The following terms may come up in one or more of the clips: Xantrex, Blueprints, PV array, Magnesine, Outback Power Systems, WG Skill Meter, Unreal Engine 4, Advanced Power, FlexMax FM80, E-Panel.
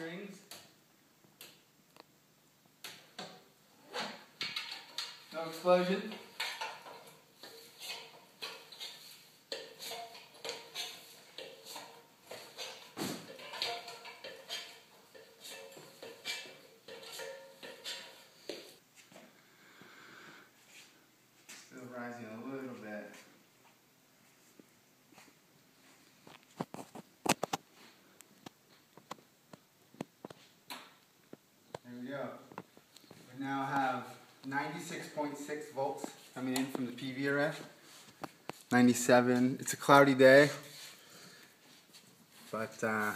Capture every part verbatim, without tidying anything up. strings. No explosion. Still rising a little bit. There we go. We now have ninety-six point six volts coming in from the P V array. ninety-seven. It's a cloudy day, but uh,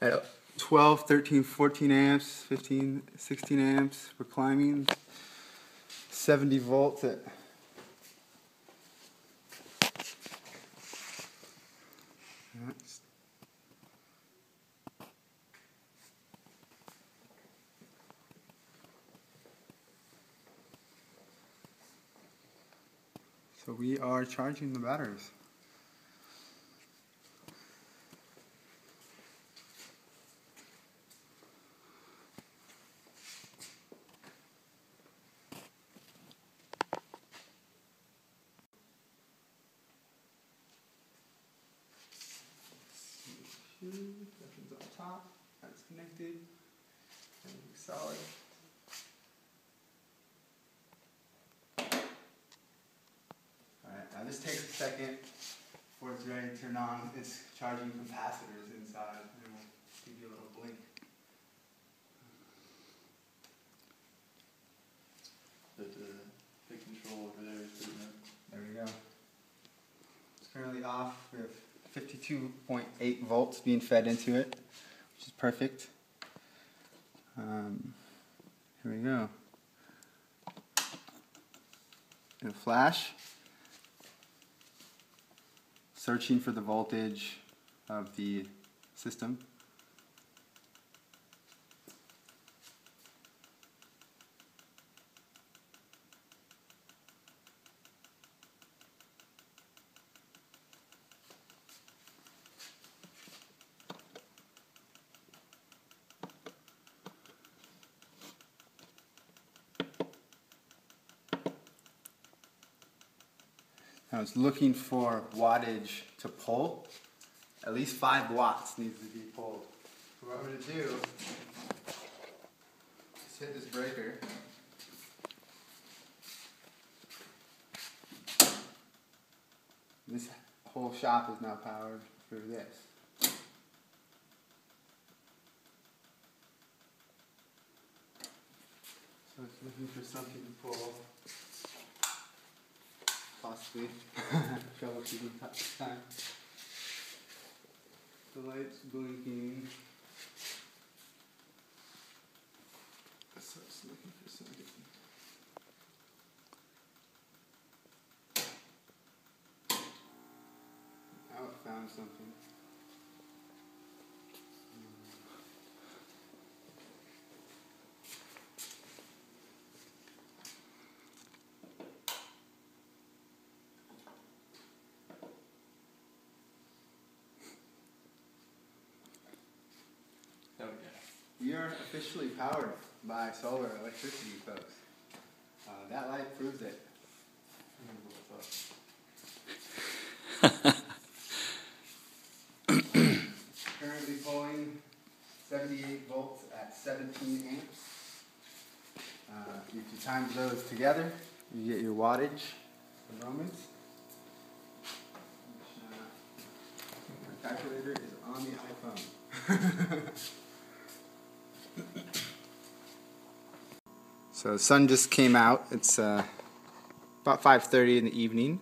at twelve, thirteen, fourteen amps, fifteen, sixteen amps, we're climbing seventy volts at that's So we are charging the batteries. That one's on top, that's connected, everything's solid. Now this takes a second before it's ready to turn on. It's charging capacitors inside. It will give you a little blink. The, the control over there is pretty much. There we go. It's currently off. We have fifty-two point eight volts being fed into it, which is perfect. Um, here we go. It'll flash. Searching for the voltage of the system. I was looking for wattage to pull. At least five watts needs to be pulled. So what I'm going to do is hit this breaker. This whole shop is now powered through this. So it's looking for something to pull. Possibly. Troubleshooting time. The light's blinking. So it's looking for something. Now it found something. We are officially powered by solar electricity, folks. Uh, that light proves it. Currently pulling seventy-eight volts at seventeen amps. Uh, if you time those together, you get your wattage for moments. Which, uh, my calculator is on the iPhone. So the sun just came out. It's uh, about five thirty in the evening,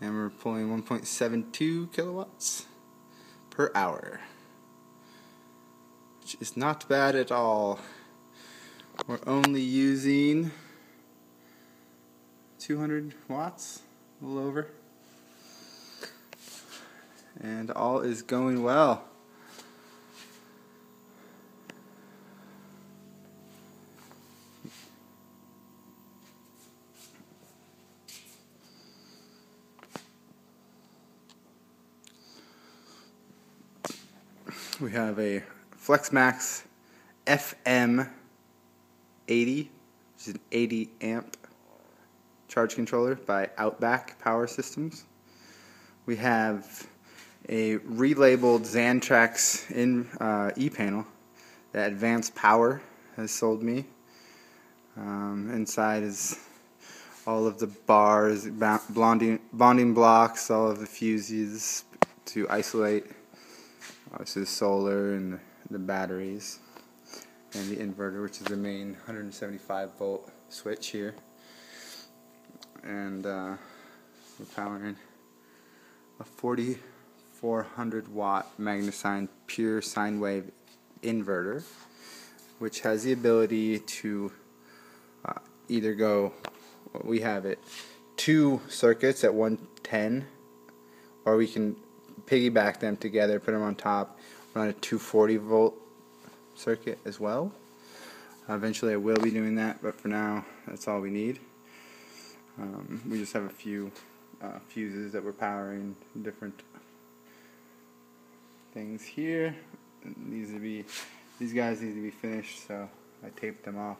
and we're pulling one point seven two kilowatts per hour, which is not bad at all. We're only using two hundred watts, a little over, and all is going well. We have a FlexMax F M eighty, which is an eighty amp charge controller by Outback Power Systems. We have a relabeled Xantrex in uh, e-panel that Advanced Power has sold me. Um, inside is all of the bars, bonding, bonding blocks, all of the fuses to isolate, obviously the solar and the batteries, and the inverter, which is the main one seventy-five volt switch here. And uh, we're powering a forty-four hundred watt Magnesine pure sine wave inverter, which has the ability to uh, either go, we have it, two circuits at one ten, or we can piggyback them together, put them on top, run a two forty volt circuit as well. Uh, eventually I will be doing that, but for now that's all we need. Um, we just have a few uh, fuses that we're powering, different things here. These, to be, these guys need to be finished, so I taped them off.